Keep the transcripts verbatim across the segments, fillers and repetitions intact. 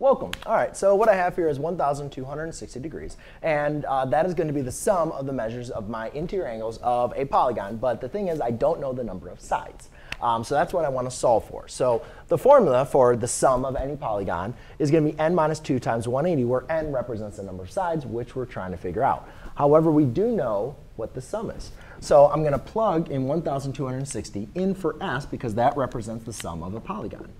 Welcome. All right, so what I have here is one thousand two hundred sixty degrees, and uh, that is going to be the sum of the measures of my interior angles of a polygon. But the thing is, I don't know the number of sides. Um, so that's what I want to solve for. So the formula for the sum of any polygon is going to be n minus two times one hundred eighty, where n represents the number of sides, which we're trying to figure out. However, we do know what the sum is. So I'm going to plug in one thousand two hundred sixty in for s, because that represents the sum of a polygon,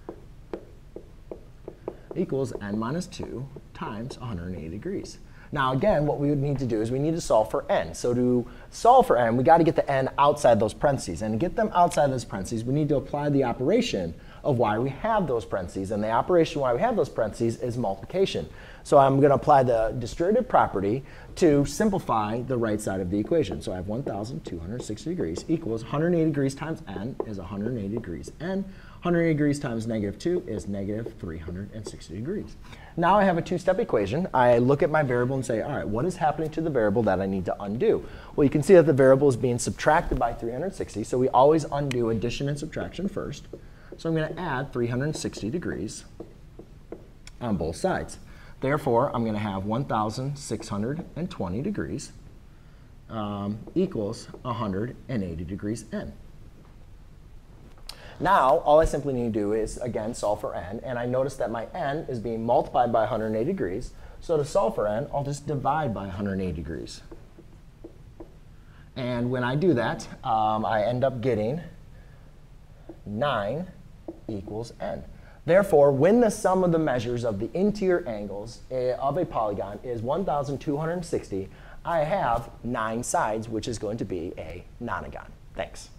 equals n minus two times one hundred eighty degrees. Now again, what we would need to do is we need to solve for n. So to solve for n, we got to get the n outside those parentheses. And to get them outside those parentheses, we need to apply the operation of why we have those parentheses. And the operation why we have those parentheses is multiplication. So I'm going to apply the distributive property to simplify the right side of the equation. So I have one thousand two hundred sixty degrees equals one hundred eighty degrees times n is one hundred eighty degrees n. one hundred eighty degrees times negative two is negative three hundred sixty degrees. Now I have a two-step equation. I look at my variable and say, all right, what is happening to the variable that I need to undo? Well, you can see that the variable is being subtracted by three hundred sixty. So we always undo addition and subtraction first. So I'm going to add three hundred sixty degrees on both sides. Therefore, I'm going to have one thousand six hundred twenty degrees um, equals one hundred eighty degrees n. Now, all I simply need to do is, again, solve for n. And I notice that my n is being multiplied by one hundred eighty degrees. So to solve for n, I'll just divide by one hundred eighty degrees. And when I do that, um, I end up getting nine equals n. Therefore, when the sum of the measures of the interior angles of a polygon is one thousand two hundred sixty, I have nine sides, which is going to be a nonagon. Thanks.